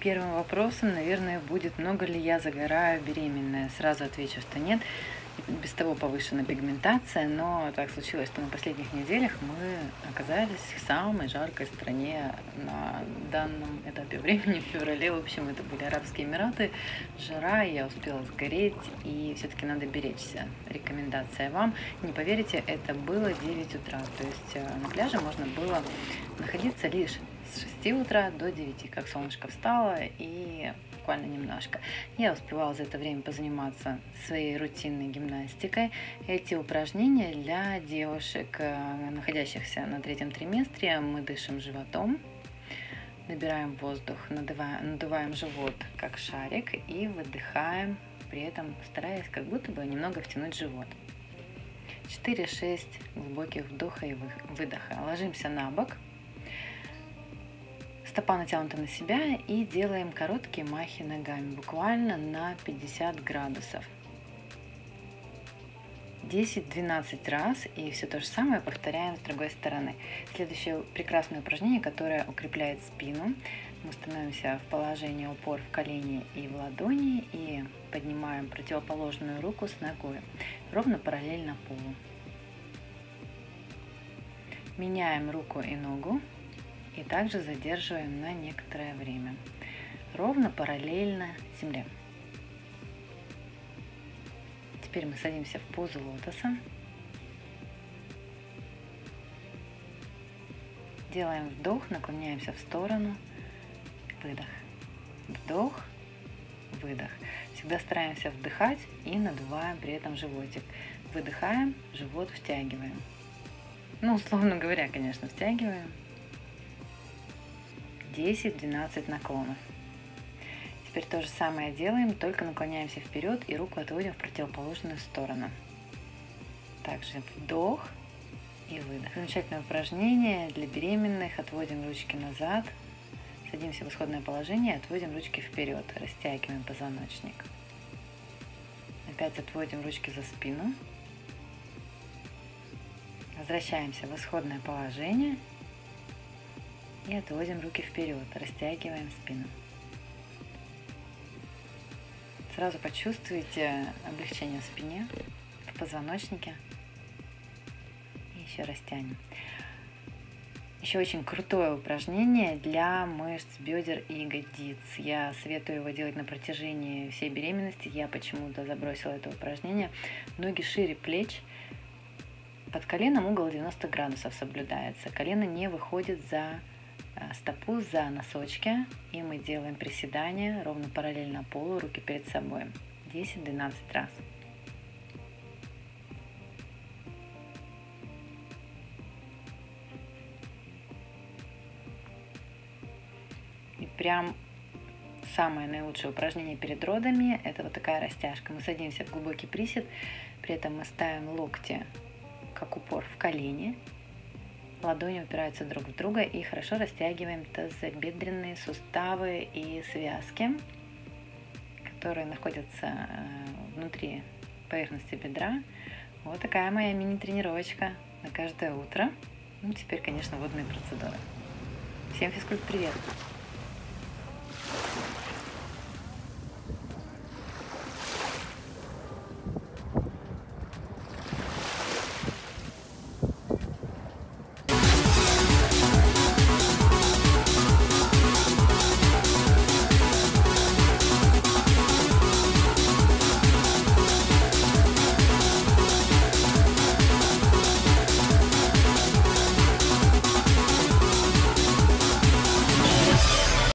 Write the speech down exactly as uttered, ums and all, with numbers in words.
Первым вопросом, наверное, будет, много ли я загораю беременная. Сразу отвечу, что нет. Без того повышена пигментация, но так случилось, что на последних неделях мы оказались в самой жаркой стране на данном этапе времени, в феврале. В общем, это были Арабские Эмираты. Жара, я успела сгореть, и все-таки надо беречься. Рекомендация вам. Не поверите, это было девять утра. То есть на пляже можно было находиться лишь с шести утра до девяти, как солнышко встало, и буквально немножко. Я успевала за это время позаниматься своей рутинной гимнастикой. Эти упражнения для девушек, находящихся на третьем триместре. Мы дышим животом, набираем воздух, надуваем, надуваем живот как шарик и выдыхаем, при этом стараясь как будто бы немного втянуть живот. четыре-шесть глубоких вдоха и выдоха. Ложимся на бок. Стопа натянута на себя и делаем короткие махи ногами, буквально на пятьдесят градусов. десять-двенадцать раз, и все то же самое повторяем с другой стороны. Следующее прекрасное упражнение, которое укрепляет спину. Мы становимся в положение упор в колени и в ладони и поднимаем противоположную руку с ногой, ровно параллельно полу. Меняем руку и ногу. И также задерживаем на некоторое время, ровно параллельно земле. Теперь мы садимся в позу лотоса. Делаем вдох, наклоняемся в сторону, выдох, вдох, выдох. Всегда стараемся вдыхать и надуваем при этом животик. Выдыхаем, живот втягиваем. Ну, условно говоря, конечно, втягиваем. десять-двенадцать наклонов. Теперь то же самое делаем, только наклоняемся вперед и руку отводим в противоположную сторону. Также вдох и выдох. Замечательное упражнение для беременных. Отводим ручки назад, садимся в исходное положение, отводим ручки вперед, растягиваем позвоночник. Опять отводим ручки за спину. Возвращаемся в исходное положение. И отводим руки вперед, растягиваем спину. Сразу почувствуйте облегчение в спине, в позвоночнике. И еще растянем. Еще очень крутое упражнение для мышц бедер и ягодиц. Я советую его делать на протяжении всей беременности. Я почему-то забросила это упражнение. Ноги шире плеч. Под коленом угол девяносто градусов соблюдается. Колено не выходит за стопу, за носочки, и мы делаем приседания ровно параллельно полу, руки перед собой, десять-двенадцать раз. И прям самое наилучшее упражнение перед родами — это вот такая растяжка. Мы садимся в глубокий присед, при этом мы ставим локти как упор в колени. Ладони упираются друг в друга, и хорошо растягиваем тазобедренные суставы и связки, которые находятся внутри поверхности бедра. Вот такая моя мини-тренировочка на каждое утро. Ну, теперь, конечно, водные процедуры. Всем физкульт-привет!